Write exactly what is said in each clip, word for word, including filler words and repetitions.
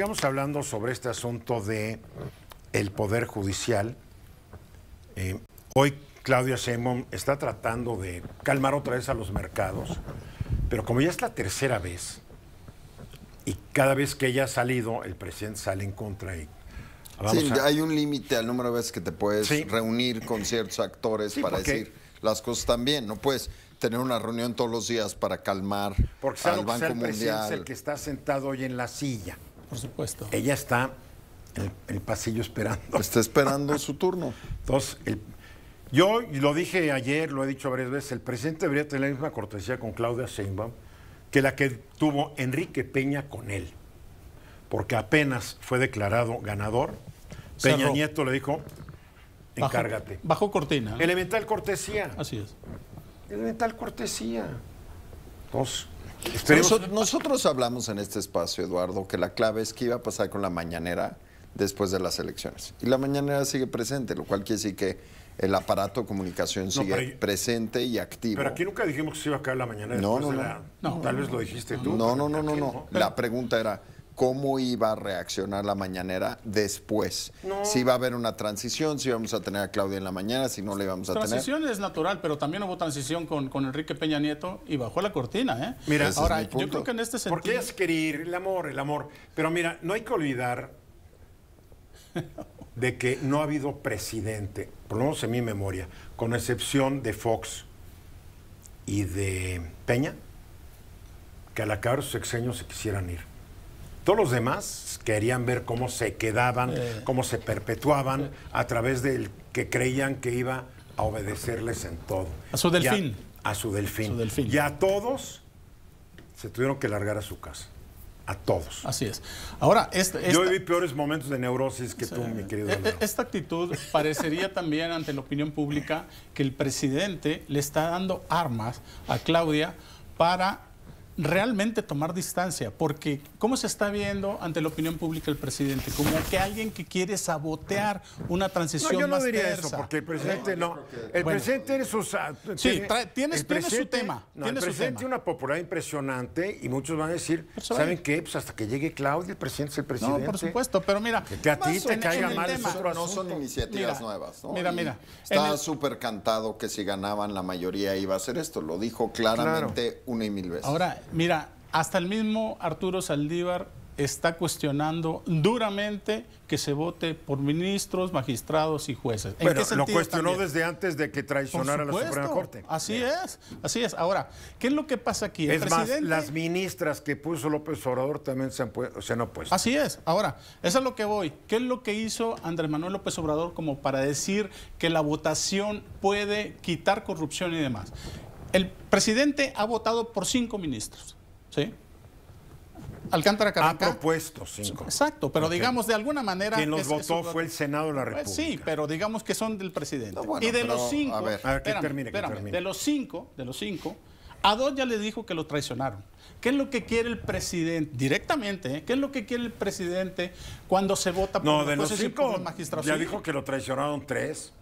sigamos hablando sobre este asunto de el Poder Judicial. Eh, hoy Claudia Sheinbaum está tratando de calmar otra vez a los mercados, pero como ya es la tercera vez y cada vez que ella ha salido, el presidente sale en contra. Y vamos sí, a... hay un límite al número de veces que te puedes sí. reunir con ciertos actores sí, para porque... decir las cosas también. No puedes tener una reunión todos los días para calmar porque al Banco el Mundial. Es el que está sentado hoy en la silla. Por supuesto. Ella está en el pasillo esperando. Está esperando su turno. Entonces, el, yo lo dije ayer, lo he dicho varias veces, el presidente debería tener la misma cortesía con Claudia Sheinbaum que la que tuvo Enrique Peña con él. Porque apenas fue declarado ganador, Peña Cerró. Nieto le dijo, encárgate. Bajo, bajo cortina. Elemental cortesía. Así es. Elemental cortesía. Entonces... Nosotros, nosotros hablamos en este espacio, Eduardo, que la clave es qué iba a pasar con la mañanera después de las elecciones. Y la mañanera sigue presente, lo cual quiere decir que el aparato de comunicación sigue no, pero, presente y activo. Pero aquí nunca dijimos que se iba a acabar la mañanera no, después no, de la... No, no, tal vez lo dijiste no, tú. No, no, no, no, no. La pregunta era cómo iba a reaccionar la mañanera después. No. Si iba a haber una transición, si íbamos a tener a Claudia en la mañana, si no la íbamos a transición tener. Transición es natural, pero también hubo transición con, con Enrique Peña Nieto y bajó la cortina, ¿eh? Mira, ese ahora, es mi punto. Yo creo que en este sentido... Porque es querer ir, el amor, el amor. Pero mira, no hay que olvidar de que no ha habido presidente, por lo menos en mi memoria, con excepción de Fox y de Peña, que al acabar sus sexenios se quisieran ir. Todos los demás querían ver cómo se quedaban, eh. cómo se perpetuaban eh. a través del que creían que iba a obedecerles en todo. A su delfín. A, a su delfín. Su delfín. Y a todos se tuvieron que largar a su casa. A todos. Así es. Ahora, esta, esta... yo viví peores momentos de neurosis que sí. tú, mi querido. Andrés. Esta actitud parecería también ante la opinión pública que el presidente le está dando armas a Claudia para... realmente tomar distancia, porque ¿cómo se está viendo ante la opinión pública el presidente? Como que alguien que quiere sabotear una transición no, yo no más diría tersa. Eso, porque el presidente no. no. El bueno, presidente es su... Sí, trae, tienes, tiene su tema. No, tiene el presidente tiene una popularidad impresionante y muchos van a decir, ¿saben qué? Pues hasta que llegue Claudia, el presidente es el presidente. No, por supuesto, pero mira... Que a ti te en, caiga en mal tema, eso. No son iniciativas mira, nuevas, ¿no? Mira, mira. Está súper cantado que si ganaban la mayoría iba a hacer esto. Lo dijo claramente claro. una y mil veces. Ahora... Mira, hasta el mismo Arturo Saldívar está cuestionando duramente que se vote por ministros, magistrados y jueces. ¿En bueno, qué lo cuestionó también? Desde antes de que traicionara supuesto, a la Suprema Corte. Así sí. es, así es. Ahora, ¿qué es lo que pasa aquí? El es presidente... más, las ministras que puso López Obrador también se han, puesto, o sea, no han puesto. Así es. Ahora, eso es lo que voy. ¿Qué es lo que hizo Andrés Manuel López Obrador como para decir que la votación puede quitar corrupción y demás? El presidente ha votado por cinco ministros, ¿sí? Alcántara Carrancá. Ha propuesto cinco. Exacto, pero okay. digamos de alguna manera... Quien los es, votó es un... fue el Senado de la República. Sí, pero digamos que son del presidente. No, bueno, y de pero, los cinco... A ver, a ver que espérame, termine, que espérame, termine. De los cinco, de los cinco, a dos ya le dijo que lo traicionaron. ¿Qué es lo que quiere el presidente? Directamente, ¿eh? ¿Qué es lo que quiere el presidente cuando se vota por no, los de los cinco, los magistrados? Ya dijo que lo traicionaron tres.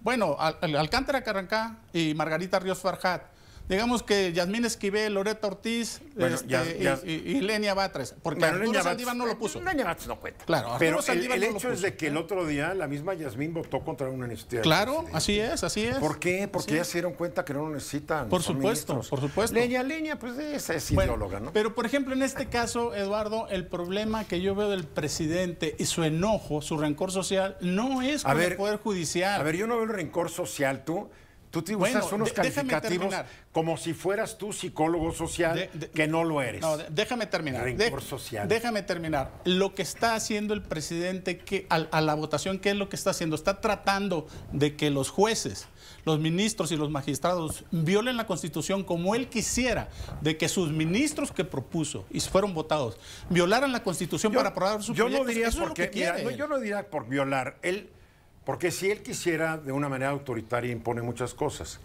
Bueno, Al- Al- Alcántara Carrancá y Margarita Ríos Farjat. Digamos que Yasmín Esquivel, Loretta Ortiz bueno, este, ya, ya. Y, y, y Lenia Batres. Porque bueno, Arturo Saldívar no lo puso. Lenia Batres no cuenta. Claro, pero el, el no hecho es de que el otro día la misma Yasmín votó contra una iniciativa. Claro, así es, así es. ¿Por qué? Porque ya se dieron cuenta que no lo necesitan. Por supuesto, ministros. por supuesto. Lenia, Lenia, pues esa es bueno, ideóloga, ¿no? Pero por ejemplo, en este caso, Eduardo, el problema que yo veo del presidente y su enojo, su rencor social, no es con el Poder Judicial. A ver, yo no veo el rencor social, tú... Tú te bueno, usas unos calificativos como si fueras tú psicólogo social, de, de, que no lo eres. No, de, déjame terminar. Rencor de, social. Déjame terminar. Lo que está haciendo el presidente que, a, a la votación, ¿qué es lo que está haciendo? Está tratando de que los jueces, los ministros y los magistrados violen la Constitución como él quisiera, de que sus ministros que propuso y fueron votados violaran la Constitución yo, para aprobar su proyecto. Yo no diría porque, mira, no, yo no diría por violar. Él... Porque si él quisiera, de una manera autoritaria, impone muchas cosas.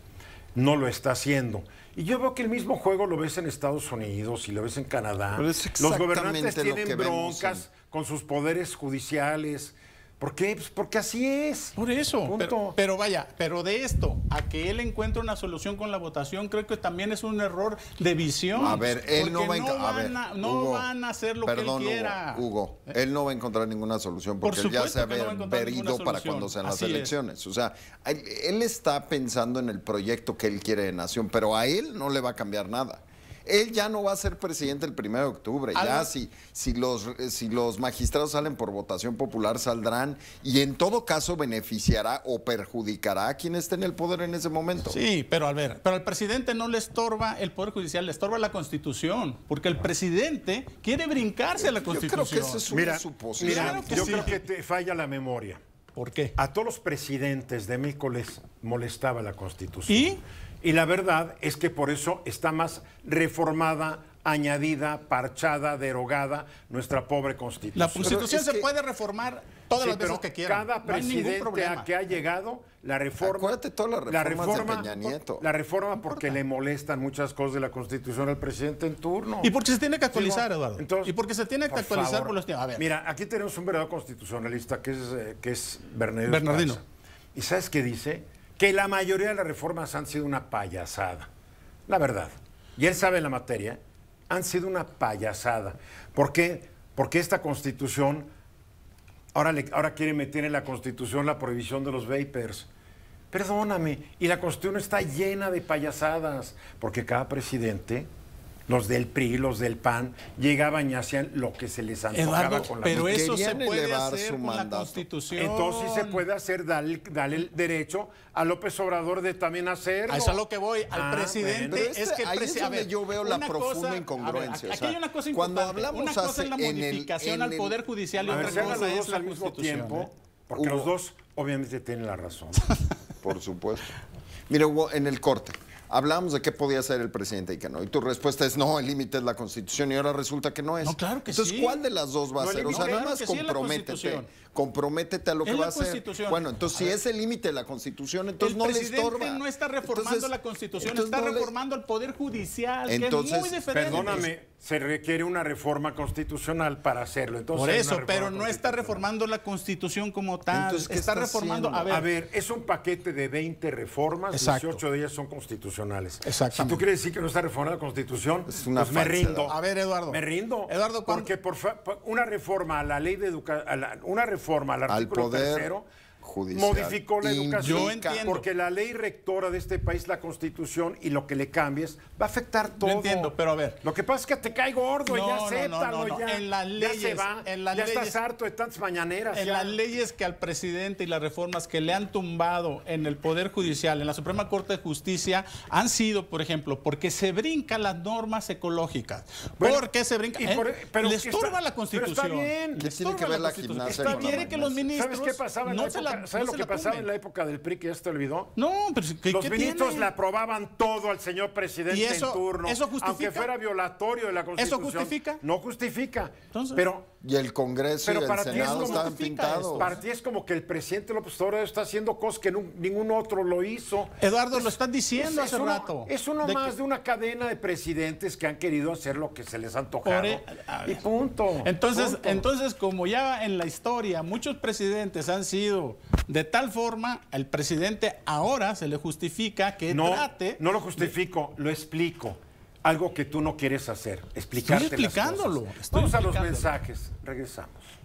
No lo está haciendo. Y yo veo que el mismo juego lo ves en Estados Unidos y lo ves en Canadá. Los gobernantes tienen broncas con sus poderes judiciales. ¿Por qué? Pues porque así es. Por eso. Pero, pero vaya, pero de esto, a que él encuentre una solución con la votación, creo que también es un error de visión. A ver, él no va a encontrar. No van a hacer lo que él quiera. Hugo, Hugo, él no va a encontrar ninguna solución porque él ya se ha verido para cuando sean las elecciones. O sea, él, él está pensando en el proyecto que él quiere de nación, pero a él no le va a cambiar nada. Él ya no va a ser presidente el primero de octubre. Algo. Ya si, si, los, si los magistrados salen por votación popular, saldrán, y en todo caso beneficiará o perjudicará a quien esté en el poder en ese momento. Sí, pero a ver, pero al presidente no le estorba el Poder Judicial, le estorba la Constitución, porque el presidente quiere brincarse a la Constitución. Yo creo que eso es una mira, suposición. Mira, yo sí. creo que te falla la memoria. ¿Por qué? A todos los presidentes de México les molestaba la Constitución. ¿Y? Y la verdad es que por eso está más reformada, añadida, parchada, derogada nuestra pobre Constitución. La Constitución se que... puede reformar todas sí, las veces que quieran. Cada presidente no a que ha llegado, la reforma... Acuérdate todas las reformas de Peña Nieto. La reforma porque no le molestan muchas cosas de la Constitución al presidente en turno. Y porque se tiene que actualizar, sí, Eduardo. Entonces, y porque se tiene que por actualizar favor. por los tiempos. A ver. Mira, aquí tenemos un verdadero constitucionalista que es, eh, que es Bernardino. Bernardino. ¿Y sabes qué dice? Que la mayoría de las reformas han sido una payasada, la verdad, y él sabe la materia, han sido una payasada. ¿Por qué? Porque esta Constitución, ahora, le, ahora quiere meter en la Constitución la prohibición de los vapers. Perdóname, y la Constitución está llena de payasadas, porque cada presidente... Los del P R I, los del P A N, llegaban y hacían lo que se les antojaba Eduardo, con la Constitución. Pero eso se puede hacer con la Constitución. Entonces se puede hacer, darle, darle el derecho a López Obrador de también hacerlo. A eso es lo que voy, al ah, presidente. Bueno. Este, es que el presi es donde yo veo la profunda cosa, incongruencia. Ver, aquí hay una cosa importante. Cuando hablamos una cosa es la modificación en el, en el, al Poder Judicial y otra ver, cosa es la al mismo tiempo, ¿eh? Porque Hugo, los dos obviamente tienen la razón. Por supuesto. Mira, Hugo, en el corte hablamos de qué podía hacer el presidente y qué no. Y tu respuesta es no, el límite es la Constitución y ahora resulta que no es. No, claro que Entonces, sí. ¿cuál de las dos va no, a ser? No, o sea, claro nada más sí comprométete. Comprométete a lo es que va a hacer. Bueno, entonces a si ver. es el límite de la Constitución, entonces el no le estorba. El presidente no está reformando entonces, la Constitución, está no reformando al Poder Judicial, entonces, que es muy diferente. Perdóname, se requiere una reforma constitucional para hacerlo. Entonces, Por eso, pero no está reformando la Constitución como tal. Entonces, ¿qué está, está reformando? A ver. a ver, es un paquete de veinte reformas, Exacto. dieciocho de ellas son constitucionales. Exacto. Si tú quieres decir que no está reformando la Constitución, es una pues me rindo. A ver, Eduardo. Me rindo. Eduardo, ¿cuándo? Porque por fa una reforma a la ley de educación, una reforma Forma, al artículo al poder tercero, judicial. Modificó la educación porque la ley rectora de este país, la Constitución, y lo que le cambies va a afectar todo. No entiendo, pero a ver. Lo que pasa es que te cae gordo no, y ya no, acéptalo, no, no, no. ya, en las leyes, ya se va, en las ya leyes, estás harto de tantas mañaneras. En ya. las leyes que al presidente y las reformas que le han tumbado en el Poder Judicial, en la Suprema Corte de Justicia, han sido, por ejemplo, porque se brincan las normas ecológicas. Bueno, ¿Por qué se brinca? ¿Eh? Por, pero le estorba la Constitución. Pero está bien. Le tiene que ver la, la gimnasia. Está bien que los ministros... ¿Sabes qué pasaba en no la época? ¿Sabes lo que pasaba en la época del P R I que ya se te olvidó? No, pero ¿qué, los ministros le aprobaban todo al señor presidente ¿Y eso, en turno. ¿Eso justifica? Aunque fuera violatorio de la Constitución. ¿Eso justifica? No justifica. Entonces, pero, y el Congreso pero y el para Senado están pintados. Para ti es como que el presidente López Obrador está haciendo cosas que no, ningún otro lo hizo. Eduardo, es, lo están diciendo es, hace uno, rato. Es uno de más que... de una cadena de presidentes que han querido hacer lo que se les ha antojado. El, y punto. Entonces, punto. entonces, como ya en la historia muchos presidentes han sido... De tal forma, al presidente ahora se le justifica que no, trate... No lo justifico, de... lo explico. Algo que tú no quieres hacer, explicarte Estoy explicándolo. Las cosas. Estoy Vamos explicándolo. a los mensajes, regresamos.